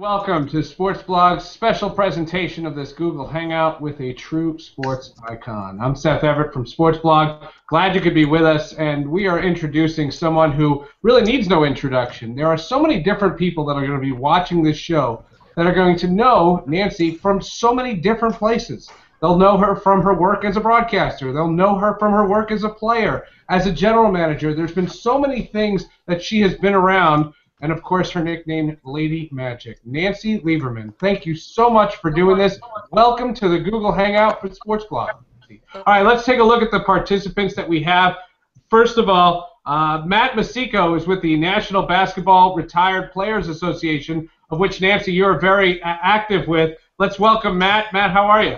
Welcome to Sports Blog's special presentation of this Google Hangout with a true sports icon. I'm Seth Everett from Sports Blog. Glad you could be with us, and we are introducing someone who really needs no introduction. There are so many different people that are going to be watching this show that are going to know Nancy from so many different places. They'll know her from her work as a broadcaster. They'll know her from her work as a player, as a general manager. There's been so many things that she has been around. And, of course, her nickname, Lady Magic. Nancy Lieberman, thank you so much for doing this. Welcome to the Google Hangout for SportsBlog. All right, let's take a look at the participants that we have. First of all, Matt Maseko is with the National Basketball Retired Players Association, of which, Nancy, you're very active with. Let's welcome Matt. Matt, how are you?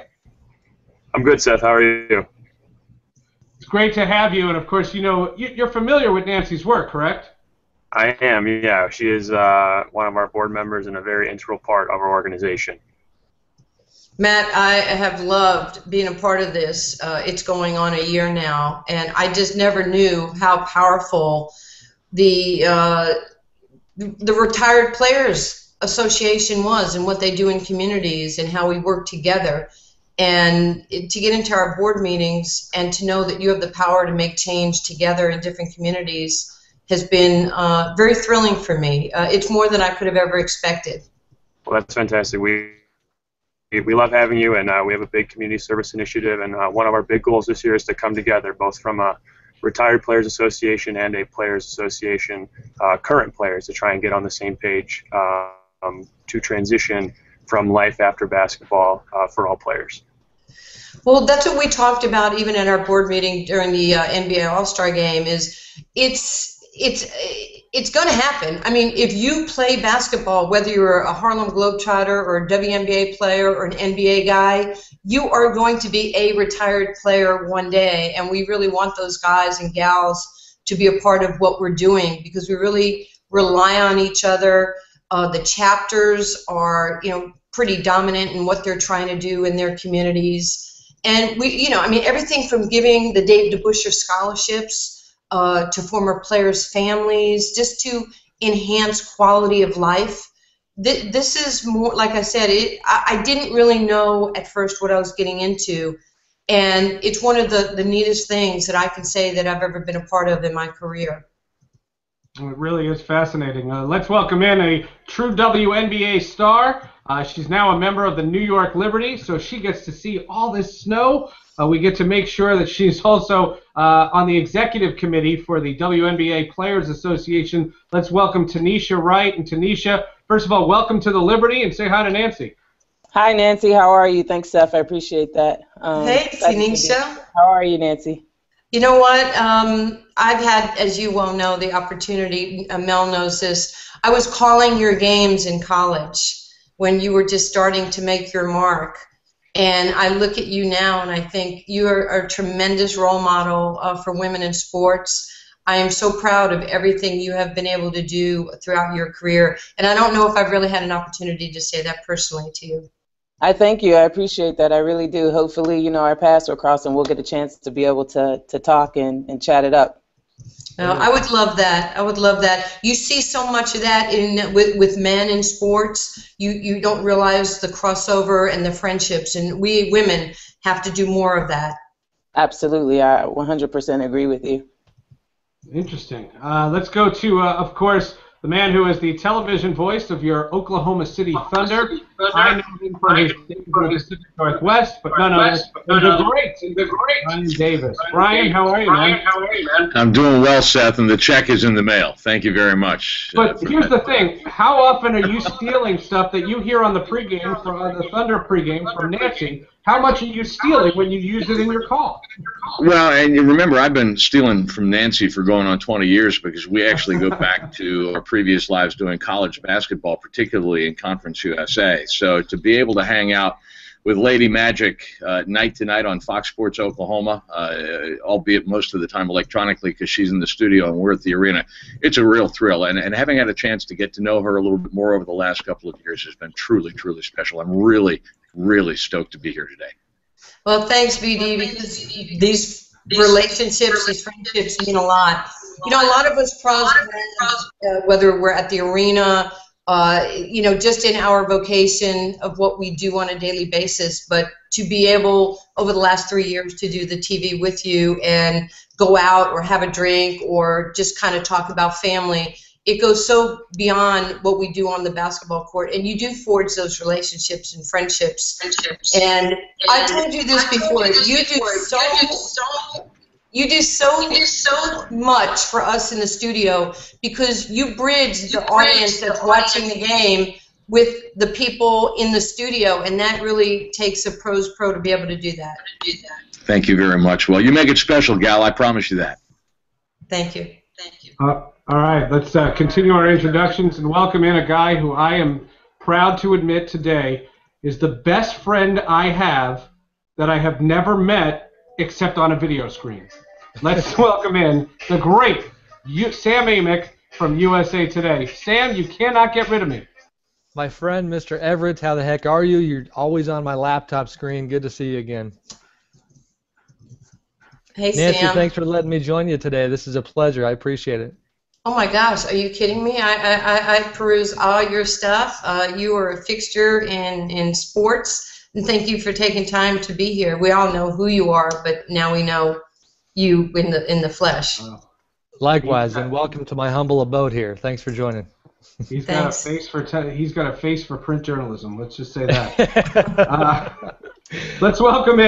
I'm good, Seth. How are you? It's great to have you. And, of course, you know, you're familiar with Nancy's work, correct? I am, yeah. She is one of our board members and a very integral part of our organization. Matt, I have loved being a part of this. It's going on a year now, and I just never knew how powerful the Retired Players Association was and what they do in communities and how we work together. And to get into our board meetings and to know that you have the power to make change together in different communities has been very thrilling for me. It's more than I could have ever expected. Well, that's fantastic. We love having you, and we have a big community service initiative, and one of our big goals this year is to come together, both from a Retired Players Association and a Players Association, current players, to try and get on the same page to transition from life after basketball for all players. Well, that's what we talked about even at our board meeting during the NBA All-Star Game is it's going to happen. I mean, if you play basketball, whether you're a Harlem Globetrotter or a WNBA player or an NBA guy, you are going to be a retired player one day, and we really want those guys and gals to be a part of what we're doing because we really rely on each other. The chapters are, you know, pretty dominant in what they're trying to do in their communities. And we, you know, I mean, everything from giving the Dave DeBusschere scholarships to former players' families, just to enhance quality of life. This is more, like I said, I didn't really know at first what I was getting into, and it's one of the neatest things that I can say that I've ever been a part of in my career. It really is fascinating. Let's welcome in a true WNBA star. She's now a member of the New York Liberty, so she gets to see all this snow. We get to make sure that she's also on the executive committee for the WNBA Players Association. Let's welcome Tanisha Wright. And Tanisha, first of all, welcome to the Liberty, and say hi to Nancy. Hi, Nancy. How are you? Thanks, Seth. I appreciate that. Hey, Tanisha. How are you, Nancy? You know what? I've had, as you well know, the opportunity, Mel knows this, I was calling your games in college when you were just starting to make your mark. And I look at you now and I think you are a tremendous role model for women in sports. I am so proud of everything you have been able to do throughout your career. And I don't know if I've really had an opportunity to say that personally to you. I thank you. I appreciate that. I really do. Hopefully, you know, our paths will cross and we'll get a chance to be able to talk and chat it up. No, I would love that. I would love that. You see so much of that in with men in sports. You don't realize the crossover and the friendships, and we women have to do more of that. Absolutely. I 100% agree with you. Interesting. Let's go to, of course, the man who is the television voice of your Oklahoma City Thunder. I know him from the Pacific Northwest, but the great Brian Davis. Brian, how are you, man? I'm doing well, Seth, and the check is in the mail. Thank you very much. But here's the thing. How often are you stealing stuff that you hear on the pregame, from the Thunder pregame from Nancy? How much are you stealing when you use it in your call? Well, and you remember, I've been stealing from Nancy for going on 20 years because we actually go back to our previous lives doing college basketball, particularly in Conference USA. So to be able to hang out with Lady Magic night to night on Fox Sports Oklahoma, albeit most of the time electronically because she's in the studio and we're at the arena, it's a real thrill. And having had a chance to get to know her a little bit more over the last couple of years has been truly, truly special. I'm really stoked to be here today. Well, thanks, BD, because these relationships, these friendships mean a lot. You know, a lot of us, whether we're at the arena you know, just in our vocation of what we do on a daily basis, but to be able over the last 3 years to do the TV with you and go out or have a drink or just kind of talk about family, it goes so beyond what we do on the basketball court, and you do forge those relationships and friendships. And I told you this before, you do so much for us in the studio because you bridge the audience that's watching the game with the people in the studio, and that really takes a pros pro to be able to do that. Thank you very much. Well, you make it special, gal. I promise you that. Thank you. Thank you. All right, let's continue our introductions and welcome in a guy who I am proud to admit today is the best friend I have that I have never met except on a video screen. Let's welcome in the great Sam Amick from USA Today. Sam, you cannot get rid of me. My friend, Mr. Everett, how the heck are you? You're always on my laptop screen. Good to see you again. Hey, Nancy, Sam. Thanks for letting me join you today. This is a pleasure. I appreciate it. Oh, my gosh. Are you kidding me? I peruse all your stuff. You are a fixture in sports. And thank you for taking time to be here. We all know who you are, but now we know you in the flesh. Likewise, and welcome to my humble abode here. Thanks for joining. He's got a face for print journalism. Let's just say that. Let's welcome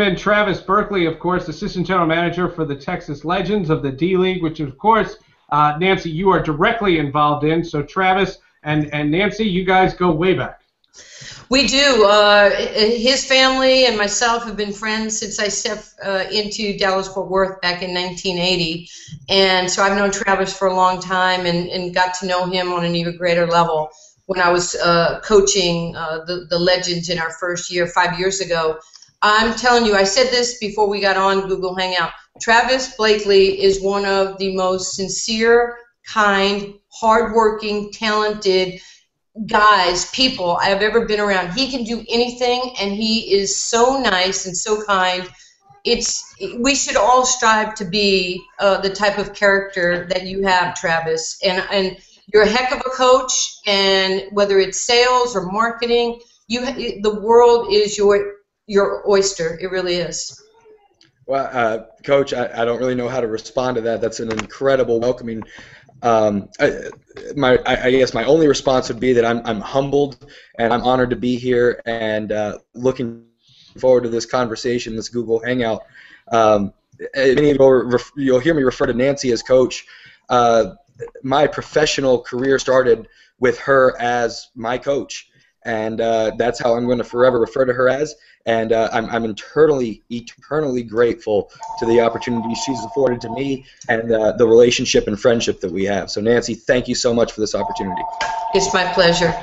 in Travis Berkeley, of course, assistant general manager for the Texas Legends of the D League, which of course, Nancy, you are directly involved in. So Travis and Nancy, you guys go way back. We do. His family and myself have been friends since I stepped into Dallas-Fort Worth back in 1980, and so I've known Travis for a long time and got to know him on an even greater level when I was coaching the Legends in our first year 5 years ago. I'm telling you, I said this before we got on Google Hangout, Travis Berkeley is one of the most sincere, kind, hardworking, talented guys, people I have ever been around. He can do anything, and he is so nice and so kind. We should all strive to be the type of character that you have, Travis. And you're a heck of a coach, and whether it's sales or marketing, the world is your oyster. It really is. Well, Coach, I don't really know how to respond to that. That's an incredible welcoming. I guess my only response would be that I'm humbled and I'm honored to be here and looking forward to this conversation, this Google Hangout. Many of you'll hear me refer to Nancy as Coach. My professional career started with her as my coach, and that's how I'm going to forever refer to her as. And I'm eternally grateful to the opportunity she's afforded to me and the relationship and friendship that we have. So, Nancy, thank you so much for this opportunity. It's my pleasure.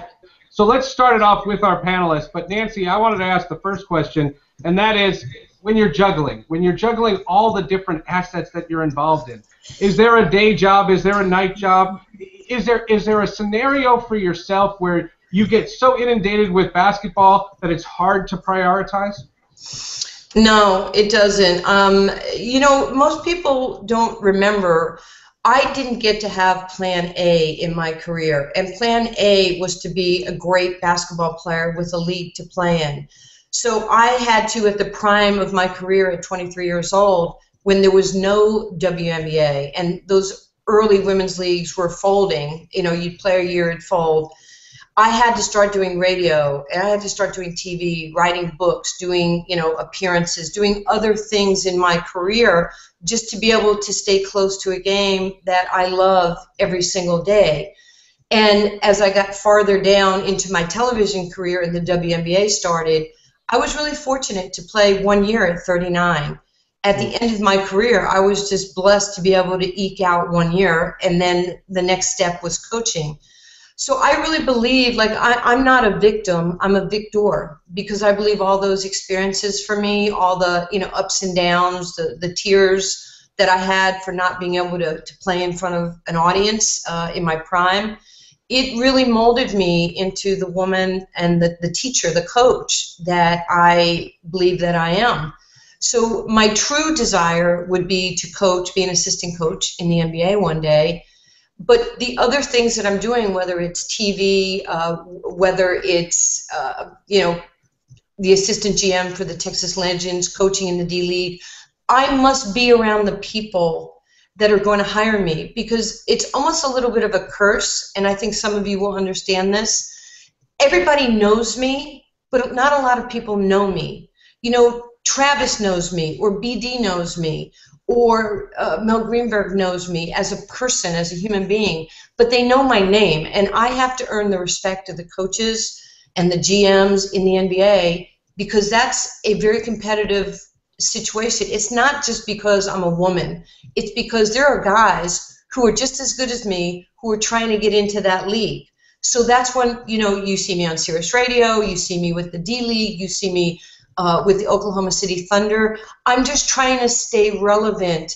So let's start it off with our panelists. But, Nancy, I wanted to ask the first question, and that is when you're juggling all the different assets that you're involved in, is there a day job? Is there a night job? Is there a scenario for yourself where you get so inundated with basketball that it's hard to prioritize? No, it doesn't. You know, most people don't remember, I didn't get to have Plan A in my career, and Plan A was to be a great basketball player with a league to play in. So I had to, at the prime of my career at 23 years old, when there was no WNBA, and those early women's leagues were folding, you know, you'd play a year, it'd fold, I had to start doing radio, and I had to start doing TV, writing books, doing, you know, appearances, doing other things in my career just to be able to stay close to a game that I love every single day. And as I got farther down into my television career and the WNBA started, I was really fortunate to play 1 year at 39. At the end of my career, I was just blessed to be able to eke out 1 year, and then the next step was coaching. So I really believe, like, I'm not a victim, I'm a victor, because I believe all those experiences for me, all the, you know, ups and downs, the tears that I had for not being able to play in front of an audience in my prime, it really molded me into the woman and the teacher, the coach that I believe that I am. So my true desire would be to coach, be an assistant coach in the NBA one day. But the other things that I'm doing, whether it's TV, whether it's, you know, the assistant GM for the Texas Legends, coaching in the D League, I must be around the people that are going to hire me, because it's almost a little bit of a curse, and I think some of you will understand this. Everybody knows me, but not a lot of people know me. You know, Travis knows me, or BD knows me, or Mel Greenberg knows me as a person, as a human being, but they know my name, and I have to earn the respect of the coaches and the GMs in the NBA, because that's a very competitive situation. It's not just because I'm a woman. It's because there are guys who are just as good as me who are trying to get into that league. So that's when, you know, you see me on Sirius Radio, you see me with the D League, you see me with the Oklahoma City Thunder. I'm just trying to stay relevant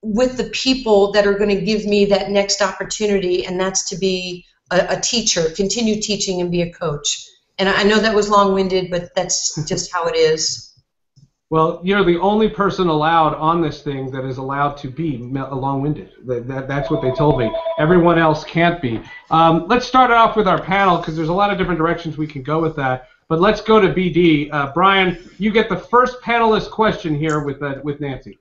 with the people that are going to give me that next opportunity, and that's to be a teacher, continue teaching and be a coach. And I know that was long-winded, but that's just how it is. Well, you're the only person allowed on this thing that is allowed to be long-winded. That's what they told me. Everyone else can't be. Let's start off with our panel, because there's a lot of different directions we can go with that. But let's go to BD. Brian, you get the first panelist question here with Nancy.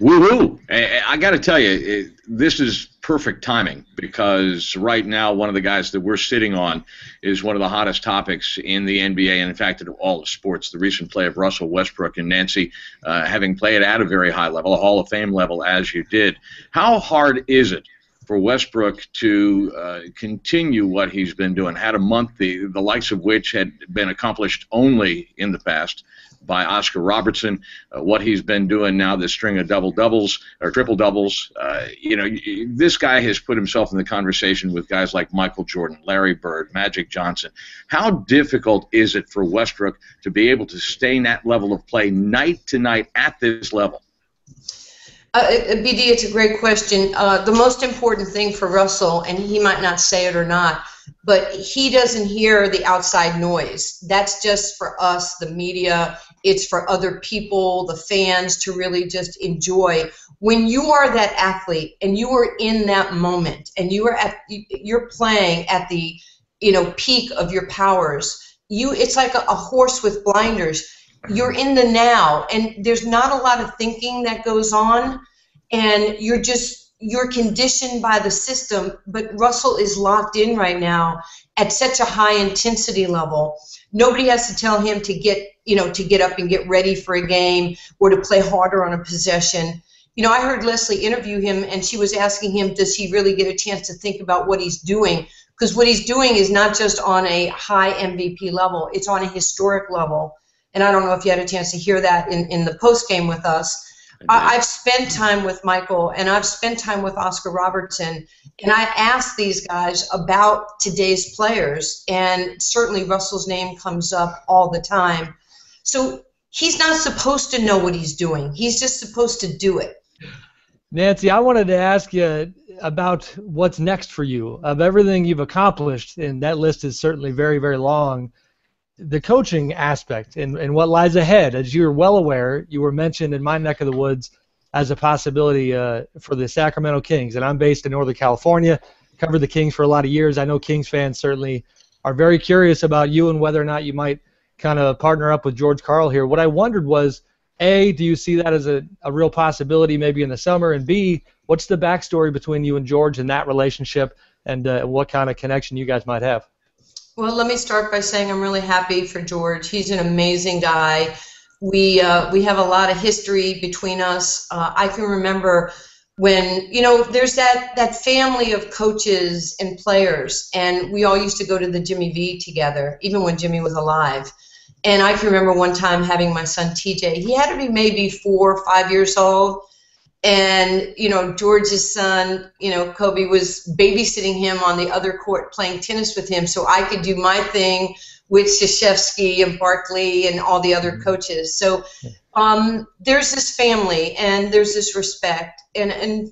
Woo-hoo. I got to tell you, this is perfect timing, because right now one of the guys that we're sitting on is one of the hottest topics in the NBA and, in fact, in all of sports. The recent play of Russell Westbrook and Nancy, having played at a very high level, a Hall of Fame level, as you did. How hard is it for Westbrook to continue what he's been doing? Had a month, the likes of which had been accomplished only in the past by Oscar Robertson. What he's been doing now, this string of double-doubles, or triple-doubles, you know, this guy has put himself in the conversation with guys like Michael Jordan, Larry Bird, Magic Johnson. How difficult is it for Westbrook to be able to stay in that level of play night to night at this level? BD, it's a great question. The most important thing for Russell, and he might not say it or not, but he doesn't hear the outside noise. That's just for us, the media. It's for other people, the fans, to really just enjoy. When you are that athlete and you are in that moment and you are you're playing at the, you know, peak of your powers, it's like a horse with blinders. You're in the now, and there's not a lot of thinking that goes on, and you're conditioned by the system, but Russell is locked in right now at such a high intensity level. Nobody has to tell him to get up and get ready for a game or to play harder on a possession. You know, I heard Leslie interview him, and she was asking him, does he really get a chance to think about what he's doing? Because what he's doing is not just on a high MVP level, it's on a historic level. And I don't know if you had a chance to hear that in the post game with us. I've spent time with Michael, and I've spent time with Oscar Robertson, and I asked these guys about today's players, and certainly Russell's name comes up all the time. So he's not supposed to know what he's doing. He's just supposed to do it. Nancy, I wanted to ask you about what's next for you. Of everything you've accomplished, and that list is certainly very, very long, the coaching aspect and what lies ahead. As you're well aware, you were mentioned in my neck of the woods as a possibility for the Sacramento Kings, and I'm based in Northern California, covered the Kings for a lot of years. I know Kings fans certainly are very curious about you and whether or not you might kind of partner up with George Karl here. What I wondered was, A, do you see that as a real possibility maybe in the summer, and B, what's the backstory between you and George and that relationship, and what kind of connection you guys might have? Well, let me start by saying I'm really happy for George. He's an amazing guy. We have a lot of history between us. I can remember when, you know, there's that family of coaches and players, and we all used to go to the Jimmy V together, even when Jimmy was alive. And I can remember one time having my son TJ. He had to be maybe 4 or 5 years old. And, you know, George's son, you know, Kobe, was babysitting him on the other court playing tennis with him, so I could do my thing with Krzyzewski and Barkley and all the other coaches. So there's this family, and there's this respect. And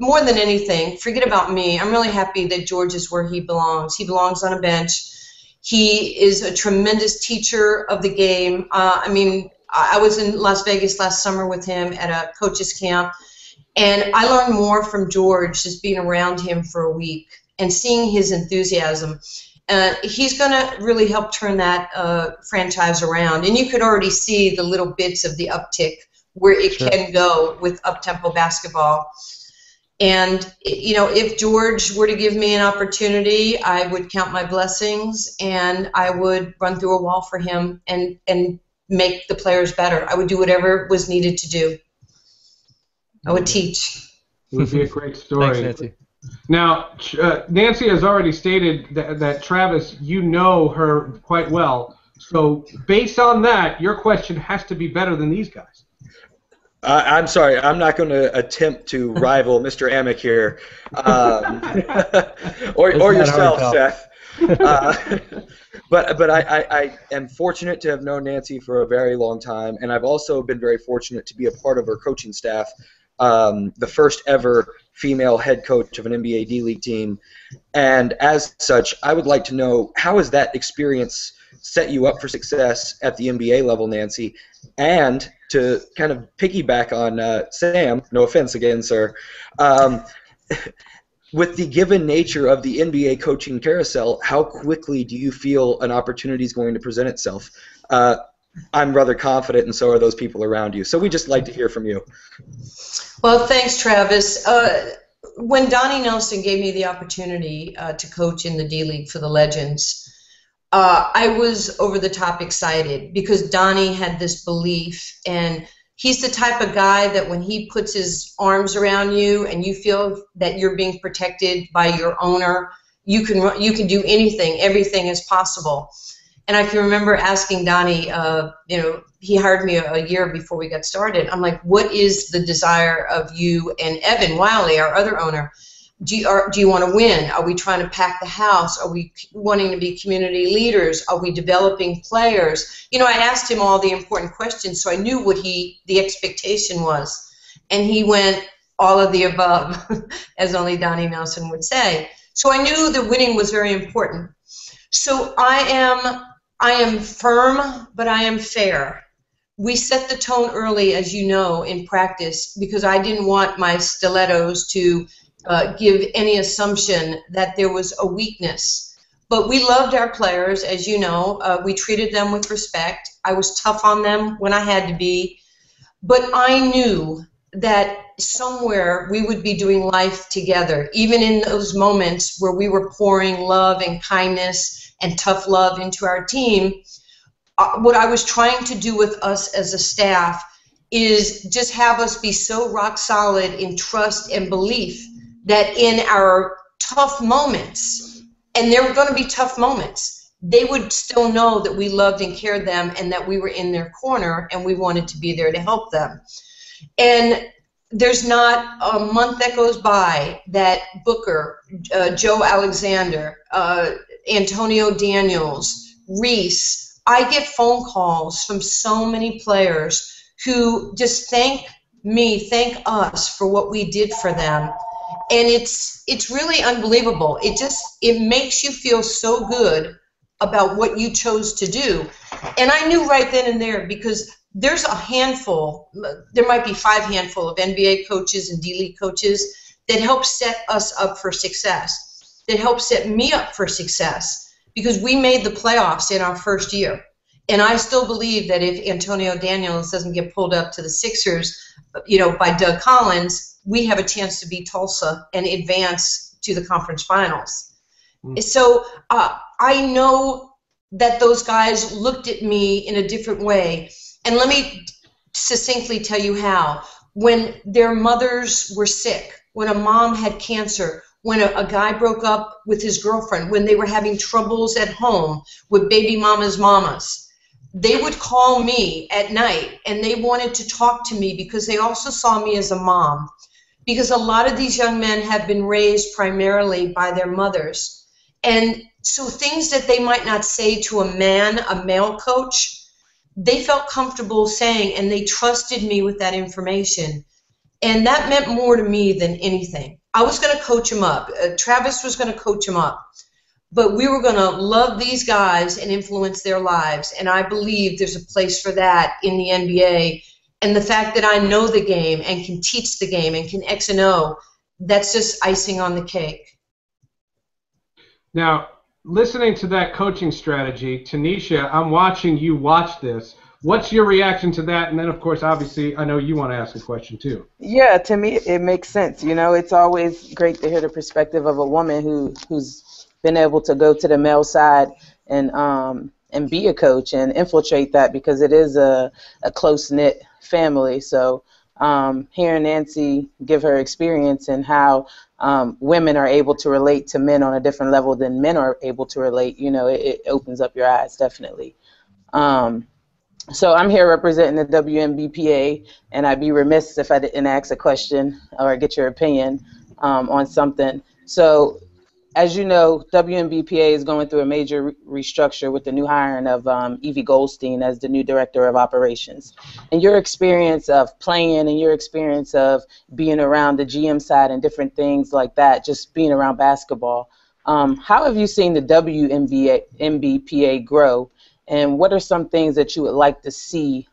more than anything, forget about me. I'm really happy that George is where he belongs. He belongs on a bench. He is a tremendous teacher of the game. I mean, I was in Las Vegas last summer with him at a coaches camp, And I learned more from George just being around him for a week and seeing his enthusiasm. He's going to really help turn that franchise around. And you could already see the little bits of the uptick where it Sure. can go with up-tempo basketball. And, you know, if George were to give me an opportunity, I would count my blessings and I would run through a wall for him and make the players better. I would do whatever was needed to do. I would teach. It would be a great story. Thanks, Nancy. Now, Nancy has already stated that Travis, you know her quite well. So based on that, your question has to be better than these guys. I'm sorry, I'm not going to attempt to rival Mr. Amick here, or yourself, Seth. But I am fortunate to have known Nancy for a very long time, and I've also been very fortunate to be a part of her coaching staff, the first ever female head coach of an NBA D League team. And as such, I would like to know, how has that experience set you up for success at the NBA level, Nancy? And to kind of piggyback on Sam, no offense again, sir, with the given nature of the NBA coaching carousel, how quickly do you feel an opportunity is going to present itself? I'm rather confident, and so are those people around you. So we just like to hear from you. Well, thanks, Travis. When Donnie Nelson gave me the opportunity to coach in the D League for the Legends, I was over the top excited because Donnie had this belief, and he's the type of guy that when he puts his arms around you and you feel that you're being protected by your owner, you can do anything. Everything is possible. And I can remember asking Donnie, you know, he hired me a year before we got started. I'm like, what is the desire of you and Evan Wiley, our other owner? Do you want to win? Are we trying to pack the house? Are we wanting to be community leaders? Are we developing players? You know, I asked him all the important questions, so I knew what the expectation was. And he went, all of the above, as only Donnie Nelson would say. So I knew that winning was very important. So I am firm, but I am fair. We set the tone early, as you know, in practice, because I didn't want my stilettos to give any assumption that there was a weakness. But we loved our players, as you know. We treated them with respect. I was tough on them when I had to be. But I knew that somewhere we would be doing life together, even in those moments where we were pouring love and kindness and tough love into our team. What I was trying to do with us as a staff is just have us be so rock solid in trust and belief that in our tough moments, and there were going to be tough moments, they would still know that we loved and cared them and that we were in their corner and we wanted to be there to help them. And there's not a month that goes by that Booker, Joe Alexander, Antonio Daniels, Reese, I get phone calls from so many players who just thank us for what we did for them. And it's really unbelievable. It makes you feel so good about what you chose to do. And I knew right then and there, because there's a handful, there might be 5 handful of NBA coaches and D-League coaches that help set us up for success, that help set me up for success, because we made the playoffs in our first year. And I still believe that if Antonio Daniels doesn't get pulled up to the Sixers, you know, by Doug Collins, we have a chance to beat Tulsa and advance to the conference finals. Mm. So I know that those guys looked at me in a different way. And let me succinctly tell you how. When their mothers were sick, when a mom had cancer, when a guy broke up with his girlfriend, when they were having troubles at home with baby mama's mamas, they would call me at night and they wanted to talk to me because they also saw me as a mom. Because a lot of these young men have been raised primarily by their mothers. And so things that they might not say to a man, a male coach, they felt comfortable saying, and they trusted me with that information. And that meant more to me than anything. I was going to coach them up. Travis was going to coach them up. But we were going to love these guys and influence their lives, and I believe there's a place for that in the NBA And the fact that I know the game and can teach the game and can X and O, that's just icing on the cake. Now, listening to that coaching strategy, Tanisha, I'm watching you watch this. What's your reaction to that? And then, of course, obviously, I know you want to ask a question, too. Yeah, to me, it makes sense. You know, it's always great to hear the perspective of a woman who's been able to go to the male side and be a coach and infiltrate that, because it is a close-knit family. So hearing Nancy give her experience and how women are able to relate to men on a different level than men are able to relate, you know, it opens up your eyes, definitely. So I'm here representing the WNBPA, and I'd be remiss if I didn't ask a question or get your opinion on something. So, as you know, WNBPA is going through a major restructure with the new hiring of Evie Goldstein as the new director of operations. And your experience of playing and your experience of being around the GM side and different things like that, just being around basketball, how have you seen the WNBPA grow, and what are some things that you would like to see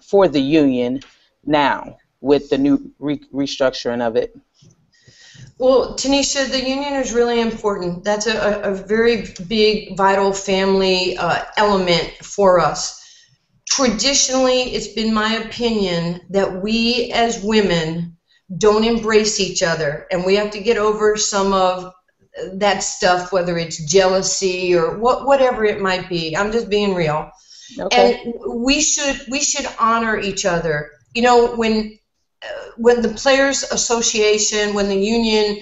for the union now with the new restructuring of it? Well, Tanisha, the union is really important. That's a very big, vital family element for us. Traditionally, it's been my opinion that we as women don't embrace each other, and we have to get over some of that stuff, whether it's jealousy or whatever it might be. I'm just being real. Okay. And we should honor each other. You know, when the Players Association, when the union,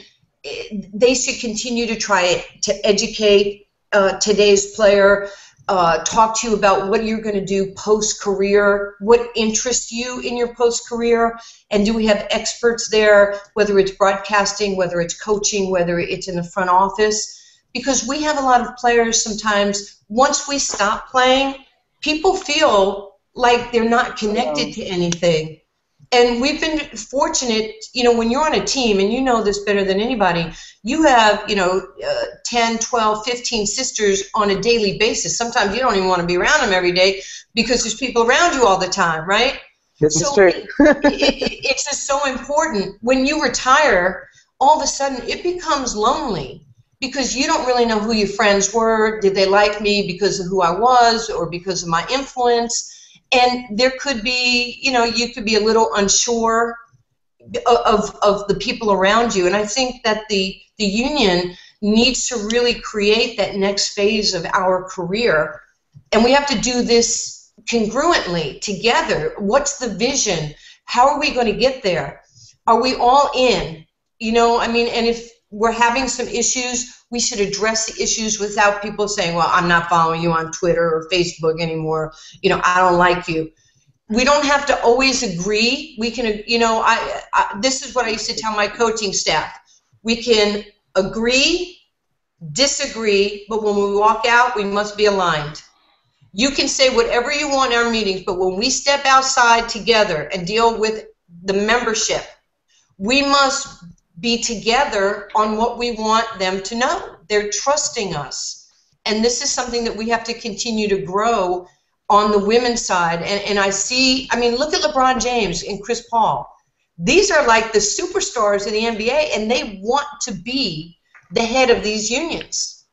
they should continue to to educate today's player, talk to you about what you're going to do post-career, what interests you in your post-career, and do we have experts there, whether it's broadcasting, whether it's coaching, whether it's in the front office, because we have a lot of players sometimes, once we stop playing, people feel like they're not connected to anything. And we've been fortunate, you know, when you're on a team, and you know this better than anybody, you have, you know, 10, 12, 15 sisters on a daily basis. Sometimes you don't even want to be around them every day because there's people around you all the time, right? This is true. It's just so important. When you retire, all of a sudden it becomes lonely because you don't really know who your friends were. Did they like me because of who I was or because of my influence? And there could be, you know, you could be a little unsure of the people around you. And I think that the union needs to really create that next phase of our career. And we have to do this congruently together. What's the vision? How are we going to get there? Are we all in? You know, I mean, and if we're having some issues, we should address the issues without people saying, well, I'm not following you on Twitter or Facebook anymore. You know, I don't like you. We don't have to always agree. We can, you know, this is what I used to tell my coaching staff. We can agree, disagree, but when we walk out, we must be aligned. You can say whatever you want in our meetings, but when we step outside together and deal with the membership, we must be together on what we want them to know. They're trusting us. And this is something that we have to continue to grow on the women's side. And I see, I mean, look at LeBron James and Chris Paul. These are like the superstars in the NBA, and they want to be the head of these unions.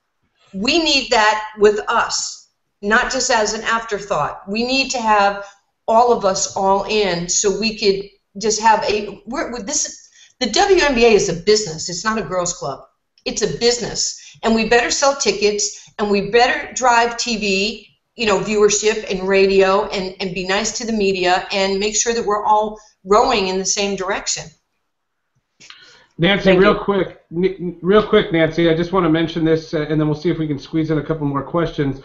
We need that with us, not just as an afterthought. We need to have all of us all in so we could just have the WNBA is a business. It's not a girls' club. It's a business. And we better sell tickets, and we better drive TV, you know, viewership and radio, and be nice to the media and make sure that we're all rowing in the same direction. Nancy, real quick, Nancy, I just want to mention this, and then we'll see if we can squeeze in a couple more questions.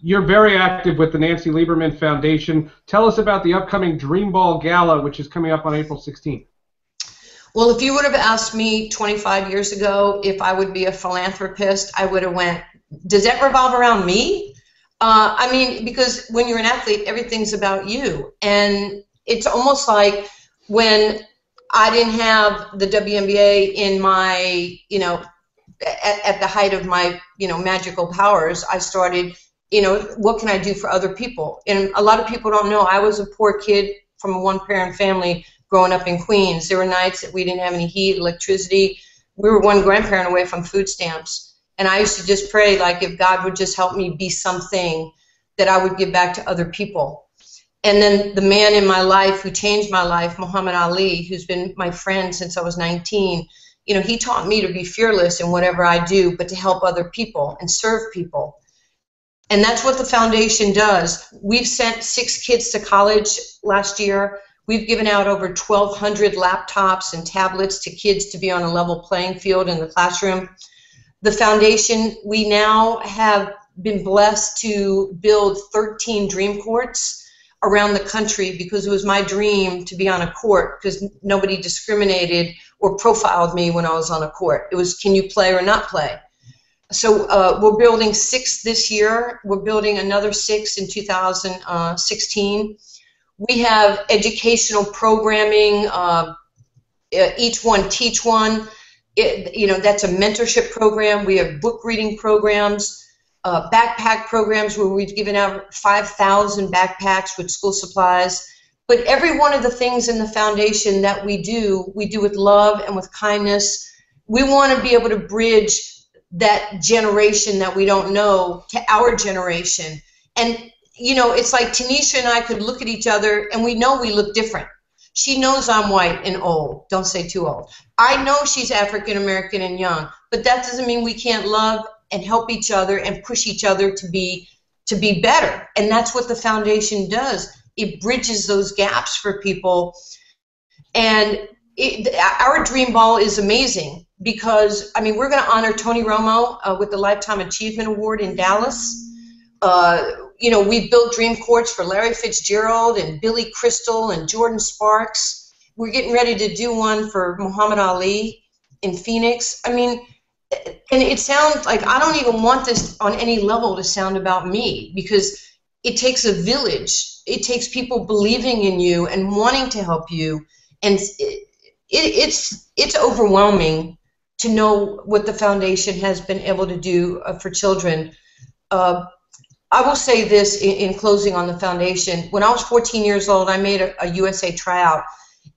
You're very active with the Nancy Lieberman Foundation. Tell us about the upcoming Dream Ball Gala, which is coming up on April 16th. Well, if you would have asked me 25 years ago if I would be a philanthropist, I would have went, does that revolve around me? I mean, because when you're an athlete, everything's about you. And it's almost like when I didn't have the WNBA in my, you know, at the height of my, you know, magical powers, I started, you know, what can I do for other people? And a lot of people don't know I was a poor kid from a one-parent family growing up in Queens. There were nights that we didn't have any heat, electricity. We were one grandparent away from food stamps. And I used to just pray, like, if God would just help me be something that I would give back to other people. And then the man in my life who changed my life, Muhammad Ali, who's been my friend since I was 19, you know, he taught me to be fearless in whatever I do, but to help other people and serve people. And that's what the foundation does. We've sent 6 kids to college last year. We've given out over 1,200 laptops and tablets to kids to be on a level playing field in the classroom. The foundation, we now have been blessed to build 13 dream courts around the country, because it was my dream to be on a court, because nobody discriminated or profiled me when I was on a court. It was, can you play or not play? So we're building 6 this year. We're building another 6 in 2016. We have educational programming, Each One Teach One. You know, that's a mentorship program. We have book reading programs, backpack programs where we've given out 5,000 backpacks with school supplies. But every one of the things in the foundation that we do with love and with kindness. We want to be able to bridge that generation that we don't know to our generation. And, you know, it's like Tanisha and I could look at each other and we know we look different. She knows I'm white and old. Don't say too old. I know she's African American and young, but that doesn't mean we can't love and help each other and push each other to be better. And that's what the foundation does. It bridges those gaps for people. And our dream ball is amazing, because, I mean, we're going to honor Tony Romo with the Lifetime Achievement Award in Dallas. You know, we built dream courts for Larry Fitzgerald and Billy Crystal and Jordan Sparks. We're getting ready to do one for Muhammad Ali in Phoenix. I mean, and it sounds like, I don't even want this on any level to sound about me, because it takes a village. It takes people believing in you and wanting to help you. And it's overwhelming to know what the foundation has been able to do for children. I will say this in closing on the foundation. When I was 14 years old, I made a USA tryout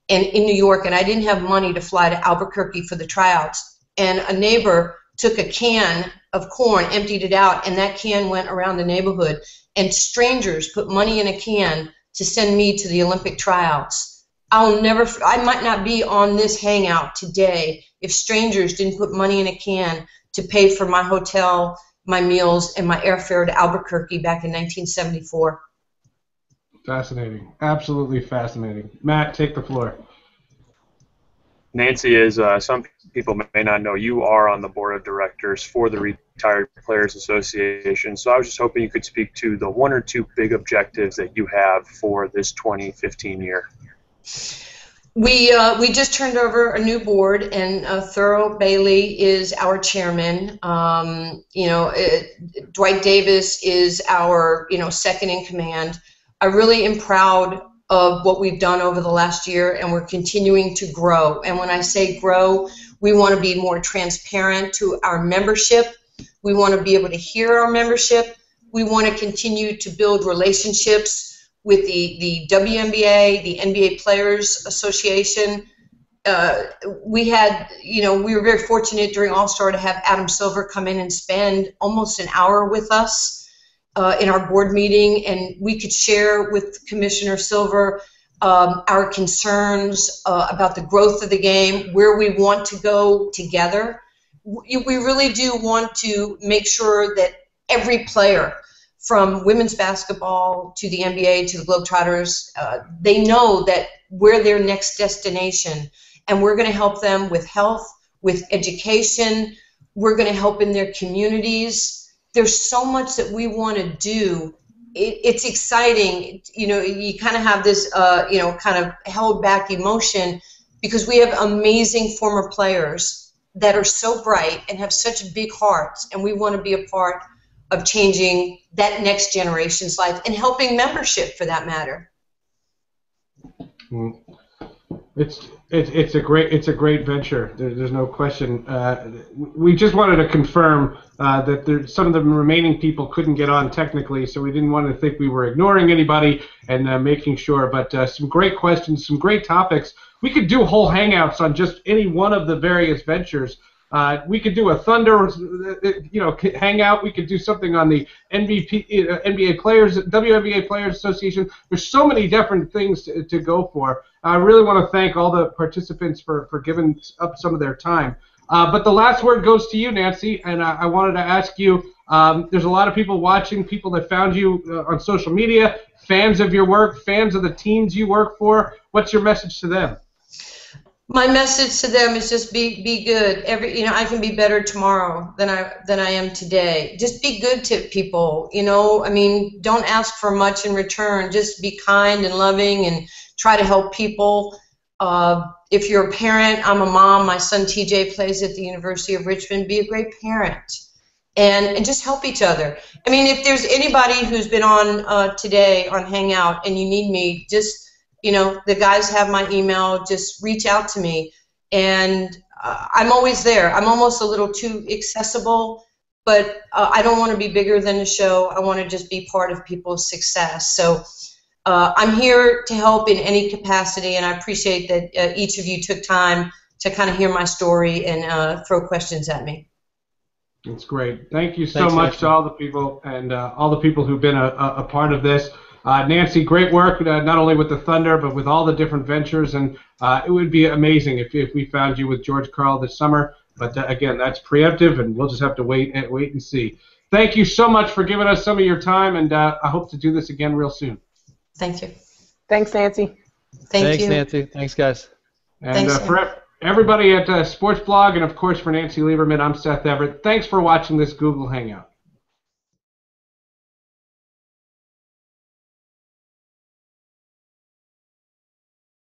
in New York, and I didn't have money to fly to Albuquerque for the tryouts. And a neighbor took a can of corn, emptied it out, and that can went around the neighborhood. And strangers put money in a can to send me to the Olympic tryouts. I might not be on this hangout today if strangers didn't put money in a can to pay for my hotel, my meals, and my airfare to Albuquerque back in 1974. Fascinating. Absolutely fascinating. Matt, take the floor. Nancy, is some people may not know, you are on the board of directors for the Retired Players Association, so I was just hoping you could speak to the 1 or 2 big objectives that you have for this 2015 year. We just turned over a new board, and Thurl Bailey is our chairman. You know, Dwight Davis is our, you know, second in command. I really am proud of what we've done over the last year, and we're continuing to grow. And when I say grow, we want to be more transparent to our membership. We want to be able to hear our membership. We want to continue to build relationships with the WNBA, the NBA Players Association. We had, you know, we were very fortunate during All-Star to have Adam Silver come in and spend almost an hour with us in our board meeting, and we could share with Commissioner Silver our concerns about the growth of the game, where we want to go together. We really do want to make sure that every player, from women's basketball to the NBA to the Globetrotters, they know that we're their next destination, and we're going to help them with health, with education. We're going to help in their communities. There's so much that we want to do. It's exciting. You know, you kind of have this, you know, kind of held back emotion, because we have amazing former players that are so bright and have such big hearts, and we want to be a part of changing that next generation's life and helping membership, for that matter. It's It's a great venture. There's no question. We just wanted to confirm that some of the remaining people couldn't get on technically, so we didn't want to think we were ignoring anybody and making sure. But some great questions, some great topics. We could do whole hangouts on just any one of the various ventures. We could do a Thunder, hangout. We could do something on the NBA Players, WNBA Players Association. There's so many different things to go for. I really want to thank all the participants for giving up some of their time. But the last word goes to you, Nancy, and I wanted to ask you, there's a lot of people watching, people that found you on social media, fans of your work, fans of the teams you work for. What's your message to them? My message to them is just be good. I can be better tomorrow than I am today. Just be good to people. Don't ask for much in return. Just be kind and loving and try to help people. If you're a parent, I'm a mom. My son TJ plays at the University of Richmond. Be a great parent and just help each other. If there's anybody who's been on today on Hangout and you need me, just. The guys have my email. Just reach out to me, and I'm always there. I'm almost a little too accessible, but I don't want to be bigger than the show. I want to just be part of people's success. So I'm here to help in any capacity, and I appreciate that each of you took time to kind of hear my story and throw questions at me. That's great. Thank you so much to all the people and all the people who've been a part of this. Nancy, great work, not only with the Thunder, but with all the different ventures, and it would be amazing if we found you with George Karl this summer, but again, that's preemptive, and we'll just have to wait and see. Thank you so much for giving us some of your time, and I hope to do this again real soon. Thank you. Thanks, Nancy. Thanks, Nancy. Thanks, guys. And for everybody at Sports Blog, and of course for Nancy Lieberman, I'm Seth Everett. Thanks for watching this Google Hangout.